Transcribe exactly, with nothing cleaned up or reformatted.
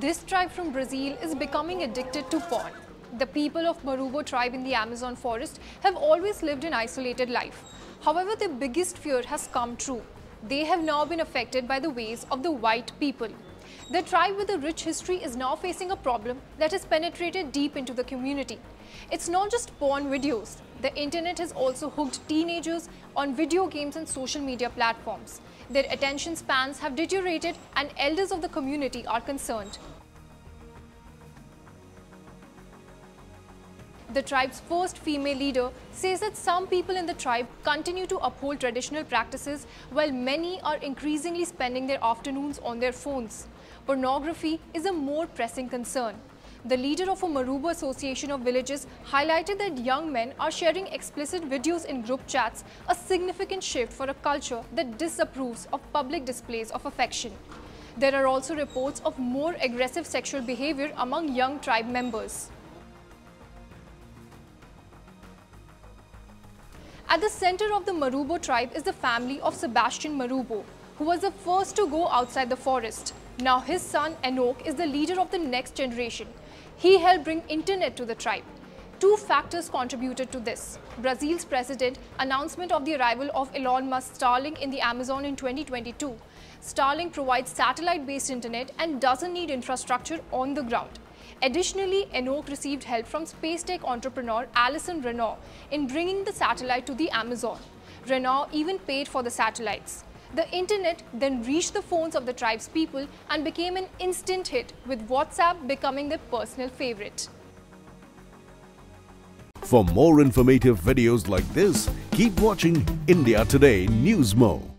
this tribe from Brazil is becoming addicted to porn. The people of Marubo tribe in the Amazon forest have always lived an isolated life. However, their biggest fear has come true. They have now been affected by the ways of the white people. The tribe with a rich history is now facing a problem that has penetrated deep into the community. It's not just porn videos. The internet has also hooked teenagers on video games and social media platforms. Their attention spans have deteriorated and elders of the community are concerned. The tribe's first female leader says that some people in the tribe continue to uphold traditional practices while many are increasingly spending their afternoons on their phones. Pornography is a more pressing concern. The leader of a Marubo Association of Villages highlighted that young men are sharing explicit videos in group chats, a significant shift for a culture that disapproves of public displays of affection. There are also reports of more aggressive sexual behavior among young tribe members. At the center of the Marubo tribe is the family of Sebastian Marubo, who was the first to go outside the forest. Now his son Enoch is the leader of the next generation. He helped bring internet to the tribe. Two factors contributed to this. Brazil's president announcement of the arrival of Elon Musk's Starlink in the Amazon in twenty twenty-two. Starlink provides satellite-based internet and doesn't need infrastructure on the ground. Additionally, Enoch received help from space tech entrepreneur Alison Renault in bringing the satellite to the Amazon. Renault even paid for the satellites. The internet then reached the phones of the tribe's people and became an instant hit, with WhatsApp becoming their personal favorite. For more informative videos like this, keep watching India Today Newsmo.